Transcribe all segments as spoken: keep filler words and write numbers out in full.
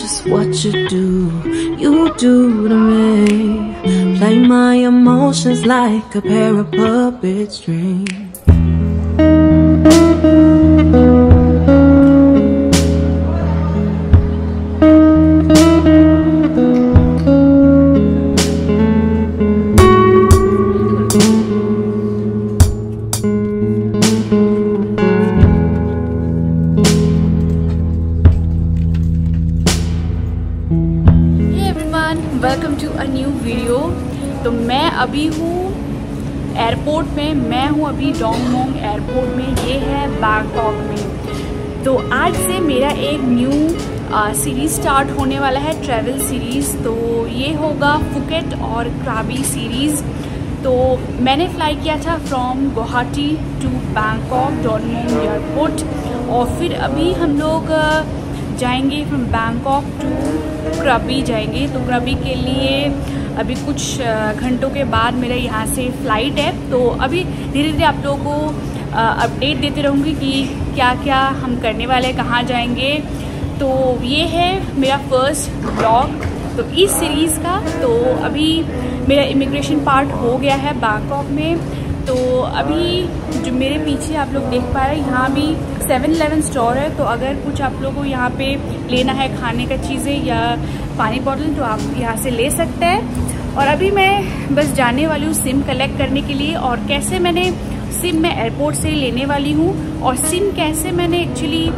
Just what you do, you do to me. Play my emotions like a pair of puppet strings. Welcome to a new video. तो मैं अभी हूँ airport में, मैं हूँ अभी डोंगमोंग एयरपोर्ट में, ये है बैंकॉक में। तो आज से मेरा एक न्यू सीरीज़ स्टार्ट होने वाला है, ट्रैवल सीरीज़। तो ये होगा फुकेट और क्राबी सीरीज़। तो मैंने फ्लाई किया था from Guwahati to Bangkok Don Mueang airport, और फिर अभी हम लोग जाएंगे फ्रॉम बैंकॉक टू क्रबी जाएंगे। तो क्रबी के लिए अभी कुछ घंटों के बाद मेरा यहाँ से फ़्लाइट है। तो अभी धीरे धीरे आप लोगों को अपडेट देते रहूँगी कि क्या क्या हम करने वाले हैं, कहाँ जाएंगे। तो ये है मेरा फर्स्ट ब्लॉग तो इस सीरीज़ का। तो अभी मेरा इमिग्रेशन पार्ट हो गया है बैंकॉक में। तो अभी जो मेरे पीछे आप लोग देख पा रहे हैं, यहाँ भी सेवन इलेवन स्टोर है। तो अगर कुछ आप लोगों को यहाँ पे लेना है, खाने का चीज़ें या पानी बॉटल, तो आप यहाँ से ले सकते हैं। और अभी मैं बस जाने वाली हूँ सिम कलेक्ट करने के लिए, और कैसे मैंने सिम मैं एयरपोर्ट से ही लेने वाली हूँ, और सिम कैसे मैंने एक्चुअली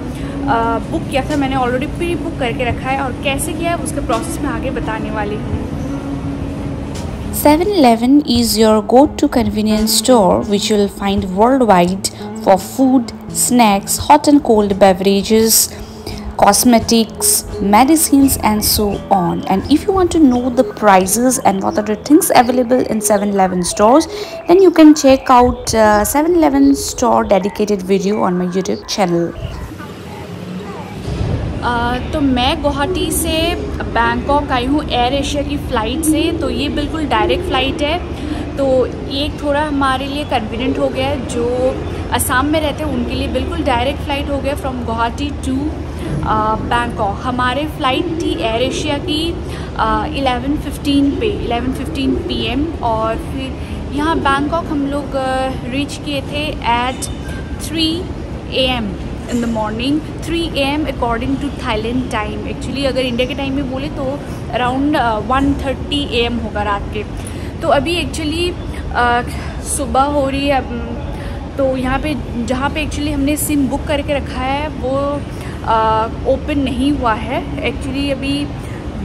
बुक किया था, मैंने ऑलरेडी प्री बुक करके रखा है, और कैसे किया है उसका प्रोसेस मैं आगे बताने वाली हूँ। seven eleven is your go-to convenience store which you'll find worldwide for food, snacks, hot and cold beverages, cosmetics, medicines and so on. And if you want to know the prices and what are the things available in seven eleven stores, then you can check out uh, seven eleven store dedicated video on my YouTube channel. Uh, तो मैं गुवाहाटी से Bangkok आई हूँ air Asia की flight से। तो ये बिल्कुल direct flight है, तो ये थोड़ा हमारे लिए कन्वीनियंट हो गया है। जो असम में रहते हैं उनके लिए बिल्कुल डायरेक्ट फ़्लाइट हो गया फ्रॉम गुवाहाटी टू बैंकॉक। हमारे फ़्लाइट थी एयर एशिया की इलेवन फिफ्टीन पे इलेवन फिफ्टीन पी एम और फिर यहाँ बैंकॉक हम लोग रीच किए थे at three A M in the morning, three A M according to Thailand time. Actually अगर इंडिया के टाइम में बोले तो around one thirty A M होगा रात के। तो अभी एक्चुअली uh, सुबह हो रही है। तो यहाँ पे जहाँ पे एक्चुअली हमने सिम बुक करके रखा है वो ओपन uh, नहीं हुआ है। एक्चुअली अभी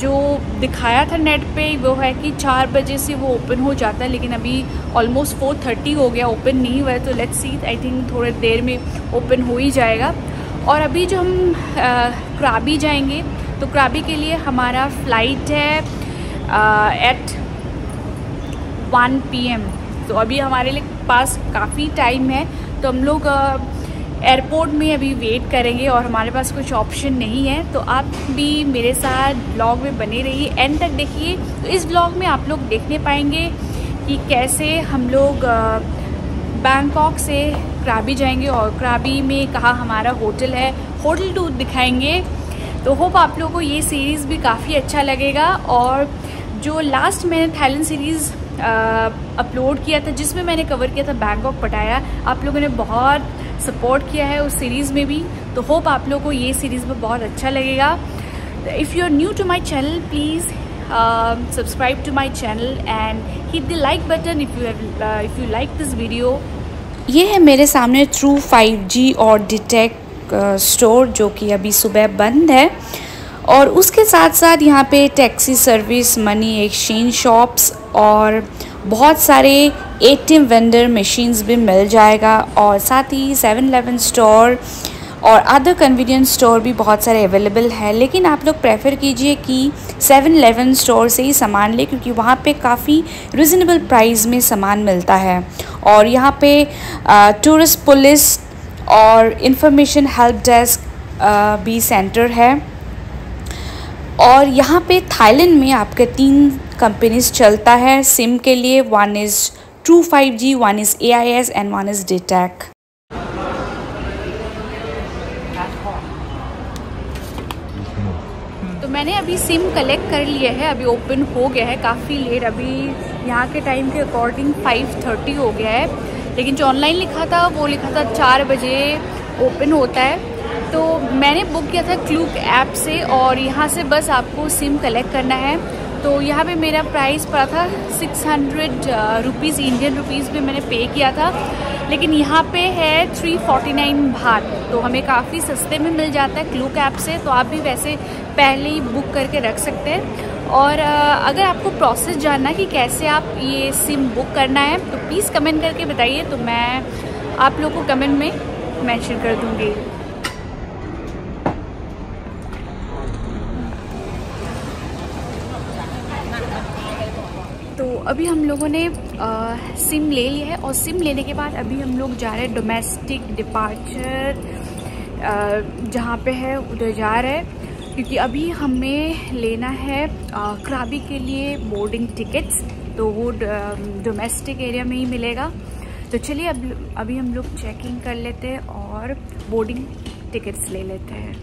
जो दिखाया था नेट पे वो है कि चार बजे से वो ओपन हो जाता है, लेकिन अभी ऑलमोस्ट फोर थर्टी हो गया, ओपन नहीं हुआ है। तो लेट्स सी, आई थिंक थोड़ी देर में ओपन हो ही जाएगा। और अभी जो हम क्राबी जाएंगे, तो क्राबी के लिए हमारा फ़्लाइट है एट वन पी एम। तो अभी हमारे लिए पास काफ़ी टाइम है। तो हम लोग एयरपोर्ट में अभी वेट करेंगे और हमारे पास कुछ ऑप्शन नहीं है। तो आप भी मेरे साथ ब्लॉग में बने रहिए, एंड तक देखिए। तो इस ब्लॉग में आप लोग देखने पाएंगे कि कैसे हम लोग बैंकॉक से क्राबी जाएंगे और क्राबी में कहाँ हमारा होटल है, होटल टूर दिखाएंगे। तो होप आप लोगों को ये सीरीज़ भी काफ़ी अच्छा लगेगा। और जो लास्ट मैंने थाईलैंड सीरीज़ अपलोड किया था जिसमें मैंने कवर किया था बैंकॉक पटाया, आप लोगों ने बहुत सपोर्ट किया है उस सीरीज़ में भी। तो होप आप लोगों को ये सीरीज़ में बहुत अच्छा लगेगा। If you are new to my channel, please uh, subscribe to my channel and hit the like button if you have uh, if you like this video. ये है मेरे सामने थ्रू फाइव जी और detect store जो कि अभी सुबह बंद है, और उसके साथ साथ यहाँ पे taxi service, money exchange shops और बहुत सारे एटीएम वेंडर मशीन्स भी मिल जाएगा, और साथ ही सेवन इलेवन स्टोर और अदर कन्वीनियंस स्टोर भी बहुत सारे अवेलेबल हैं। लेकिन आप लोग प्रेफर कीजिए कि सेवन इलेवन स्टोर से ही सामान लें, क्योंकि वहाँ पे काफ़ी रिजनेबल प्राइस में सामान मिलता है। और यहाँ पे टूरिस्ट पुलिस और इंफॉर्मेशन हेल्प डेस्क भी सेंटर है, और यहाँ पे थाईलैंड में आपके तीन कंपनीज चलता है सिम के लिए, one is True five G, one is A I S and one is dtac. तो मैंने अभी सिम कलेक्ट कर लिया है, अभी ओपन हो गया है काफ़ी लेट, अभी यहाँ के टाइम के अकॉर्डिंग फाइव थर्टी हो गया है, लेकिन जो ऑनलाइन लिखा था वो लिखा था चार बजे ओपन होता है। तो मैंने बुक किया था क्लूक ऐप से, और यहाँ से बस आपको सिम कलेक्ट करना है। तो यहाँ पे मेरा प्राइस पड़ा था six hundred rupees, Indian rupees भी मैंने पे किया था, लेकिन यहाँ पे है थ्री फोर्टी नाइन भाट, तो हमें काफ़ी सस्ते में मिल जाता है क्लूक ऐप से। तो आप भी वैसे पहले ही बुक करके रख सकते हैं। और अगर आपको प्रोसेस जानना है कि कैसे आप ये सिम बुक करना है तो प्लीज़ कमेंट करके बताइए, तो मैं आप लोग को कमेंट में मैंशन कर दूँगी। अभी हम लोगों ने आ, सिम ले लिया है, और सिम लेने के बाद अभी हम लोग जा रहे हैं डोमेस्टिक डिपार्चर जहाँ पे है उधर जा रहे हैं, क्योंकि अभी हमें लेना है आ, क्राबी के लिए बोर्डिंग टिकट्स, तो वो डोमेस्टिक एरिया में ही मिलेगा। तो चलिए अब अभी हम लोग चेकिंग कर लेते हैं और बोर्डिंग टिकट्स ले लेते हैं।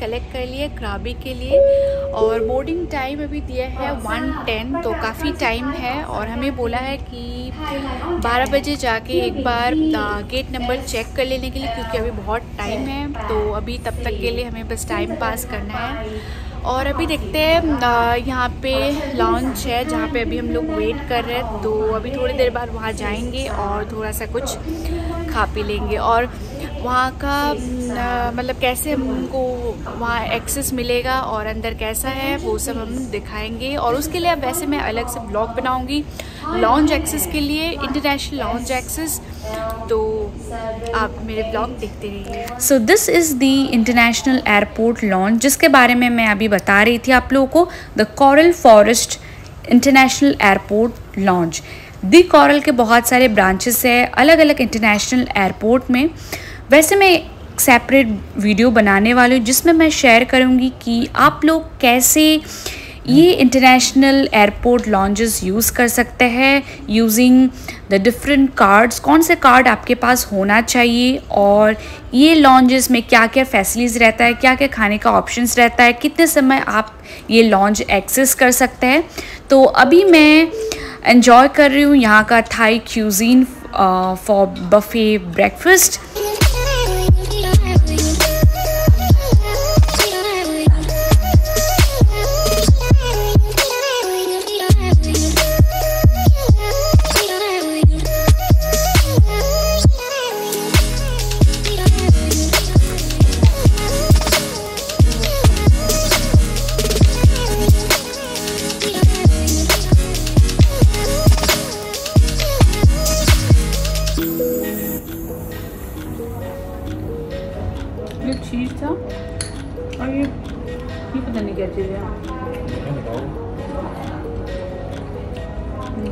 कलेक्ट कर लिए क्राबी के लिए, और बोर्डिंग टाइम अभी दिया है वन टेन, तो काफ़ी टाइम है, और हमें बोला है कि बारह बजे जाके एक बार गेट नंबर चेक कर लेने के लिए, क्योंकि अभी बहुत टाइम है। तो अभी तब तक के लिए हमें बस टाइम पास करना है, और अभी देखते हैं यहाँ पे लॉन्च है जहाँ पे अभी हम लोग वेट कर रहे हैं, तो अभी थोड़ी देर बाद वहाँ जाएंगे और थोड़ा सा कुछ खा पी लेंगे। और वहाँ का मतलब कैसे हमको वहाँ एक्सेस मिलेगा और अंदर कैसा है वो सब हम दिखाएंगे, और उसके लिए अब वैसे मैं अलग से ब्लॉग बनाऊंगी लॉन्च एक्सेस के लिए, इंटरनेशनल लॉन्च एक्सेस, तो आप मेरे ब्लॉग देखते रहिए। So this is the international airport lounge जिसके बारे में मैं अभी बता रही थी आप लोगों को, the coral forest international airport lounge. The coral के बहुत सारे ब्रांचेस है अलग अलग इंटरनेशनल एयरपोर्ट में। वैसे मैं एक सेपरेट वीडियो बनाने वाली हूँ जिसमें मैं शेयर करूँगी कि आप लोग कैसे ये इंटरनेशनल एयरपोर्ट लॉन्चेस यूज़ कर सकते हैं, यूजिंग द डिफरेंट कार्ड्स, कौन से कार्ड आपके पास होना चाहिए, और ये लॉन्चेस में क्या क्या फैसिलिटीज़ रहता है, क्या क्या खाने का ऑप्शंस रहता है, कितने समय आप ये लॉन्च एक्सेस कर सकते हैं। तो अभी मैं एन्जॉय कर रही हूँ यहाँ का Thai cuisine for buffet breakfast. Thank you. और ये ये पता नहीं क्या चीज़ है,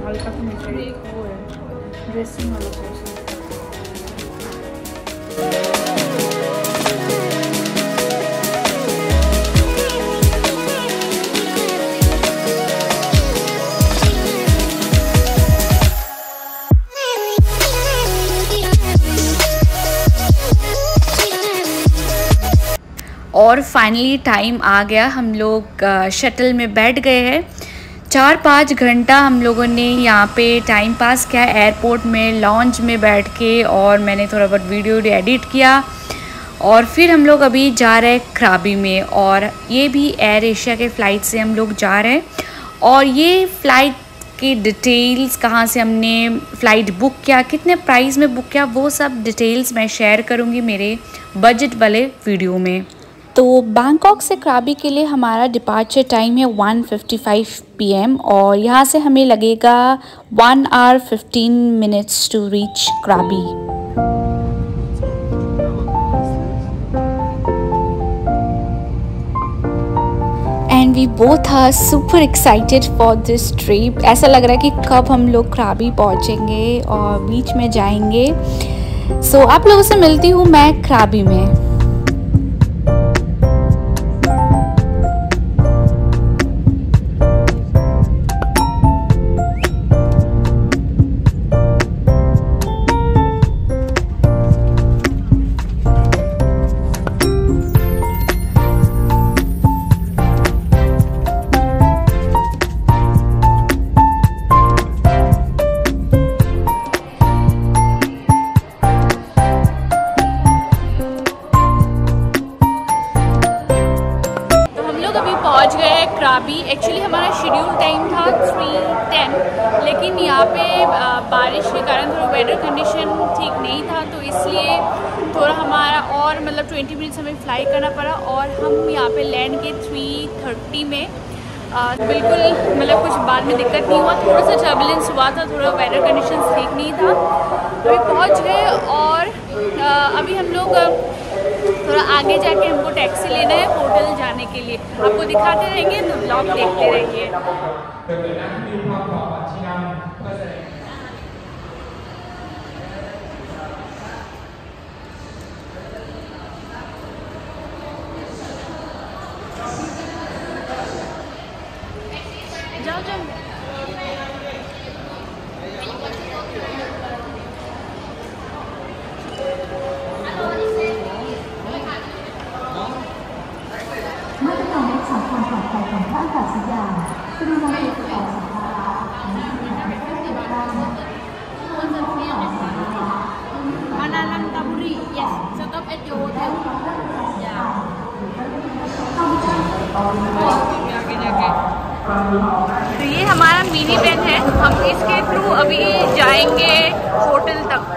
हल्का सा मिठाई वो है ड्रेसिंग वाला कैसे। और फाइनली टाइम आ गया, हम लोग शटल में बैठ गए हैं। चार पाँच घंटा हम लोगों ने यहाँ पे टाइम पास किया एयरपोर्ट में लॉन्च में बैठ के, और मैंने थोड़ा बहुत वीडियो एडिट किया। और फिर हम लोग अभी जा रहे हैं क्राबी में, और ये भी एयर एशिया के फ़्लाइट से हम लोग जा रहे हैं। और ये फ़्लाइट की डिटेल्स, कहाँ से हमने फ़्लाइट बुक किया, कितने प्राइस में बुक किया, वो सब डिटेल्स मैं शेयर करूँगी मेरे बजट वाले वीडियो में। तो बैंकॉक से क्राबी के लिए हमारा डिपार्चर टाइम है one fifty five P M और यहाँ से हमें लगेगा one hour fifteen minutes to reach Krabi. And we both are super excited for this trip. ऐसा लग रहा है कि कब हम लोग क्राबी पहुँचेंगे और बीच में जाएंगे। सो so, आप लोगों से मिलती हूँ मैं क्राबी में। अभी एक्चुअली हमारा शेड्यूल टाइम था थ्री टेन, लेकिन यहाँ पे बारिश के कारण थोड़ा वेदर कंडीशन ठीक नहीं था, तो इसलिए थोड़ा हमारा और मतलब ट्वेंटी मिनट्स हमें फ्लाई करना पड़ा। और हम यहाँ पे लैंड के थ्री थर्टी में, बिल्कुल मतलब कुछ बाद में दिक्कत नहीं हुआ, थोड़ा सा टर्बुलेंस हुआ था, थोड़ा वेदर कंडीशन ठीक नहीं था। अभी पहुँच गए और आ, अभी हम लोग थोड़ा आगे जाके हमको टैक्सी लेना है होटल जाने के लिए। आपको दिखाते रहेंगे, तो ब्लॉग देखते रहिए। जाओ जाओ Ananta Burin, yes, set up at your hotel. तो ये हमारा मिनी वैन है, हम इसके थ्रू अभी जाएंगे होटल तक।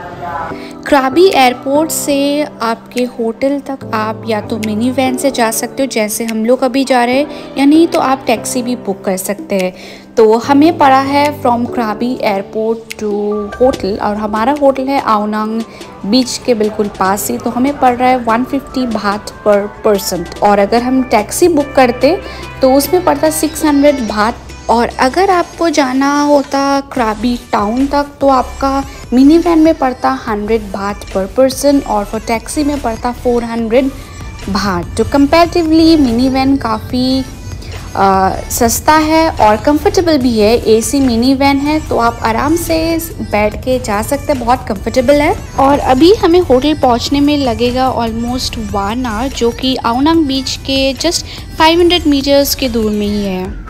क्राबी एयरपोर्ट से आपके होटल तक आप या तो मिनी वैन से जा सकते हो जैसे हम लोग अभी जा रहे हैं, या नहीं तो आप टैक्सी भी बुक कर सकते हैं। तो हमें पड़ा है from Krabi airport to hotel, और हमारा होटल है आओ नंग बीच के बिल्कुल पास ही, तो हमें पड़ रहा है वन फिफ्टी बात पर पर्सन। और अगर हम टैक्सी बुक करते तो उसमें पड़ता सिक्स हंड्रेड बात। और अगर आपको जाना होता क्राबी टाउन तक तो आपका मिनी वैन में पड़ता हंड्रेड बात पर पर्सन, और फॉर टैक्सी में पड़ता फोर हंड्रेड बात। तो कंपैरेटिवली मिनी वैन काफ़ी सस्ता है और कंफर्टेबल भी है। एसी मिनी वैन है तो आप आराम से बैठ के जा सकते हैं, बहुत कंफर्टेबल है। और अभी हमें होटल पहुंचने में लगेगा ऑलमोस्ट वन आवर, जो कि आओ नंग बीच के जस्ट फाइव हंड्रेड मीटर्स के दूर में ही है।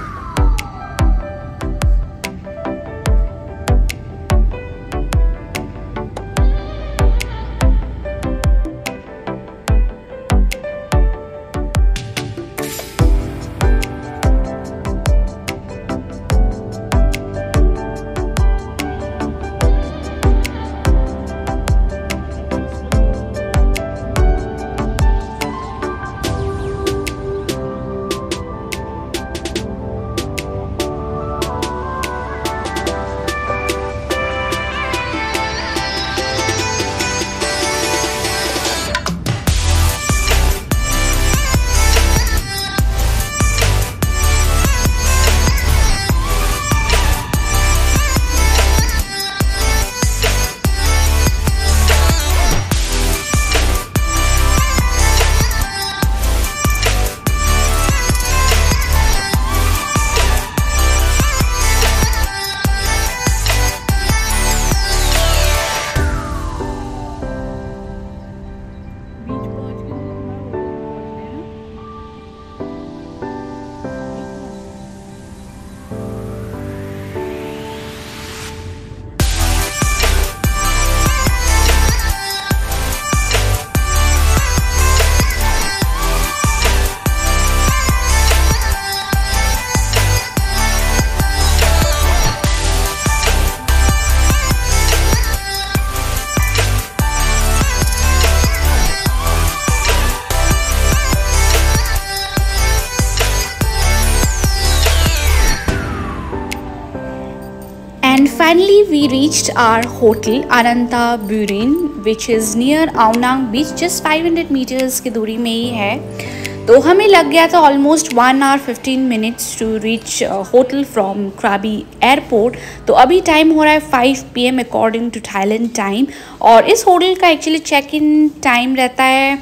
Finally, we reached our hotel Ananta Burin, which is near Ao Nang Beach, just five hundred meters की दूरी में ही है। तो हमें लग गया था almost one hour fifteen minutes to reach hotel from Krabi airport। तो अभी time हो रहा है five p m according to Thailand time, और इस होटल का actually check-in time रहता है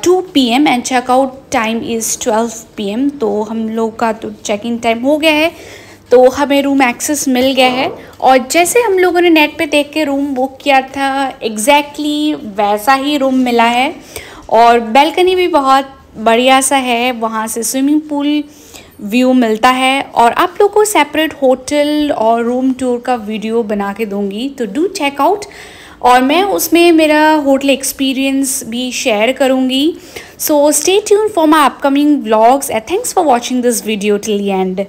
two p m and check-out time is twelve p m। तो हम लोग का तो check-in time हो गया है, तो हमें रूम एक्सेस मिल गया है। और जैसे हम लोगों ने नेट पे देख के रूम बुक किया था, एग्जैक्टली वैसा ही रूम मिला है। और बैल्कनी भी बहुत बढ़िया सा है, वहाँ से स्विमिंग पूल व्यू मिलता है। और आप लोगों को सेपरेट होटल और रूम टूर का वीडियो बना के दूँगी, तो डू चेक आउट। और मैं उसमें मेरा होटल एक्सपीरियंस भी शेयर करूँगी। सो Stay tuned for my upcoming vlogs and thanks for watching this video till the end.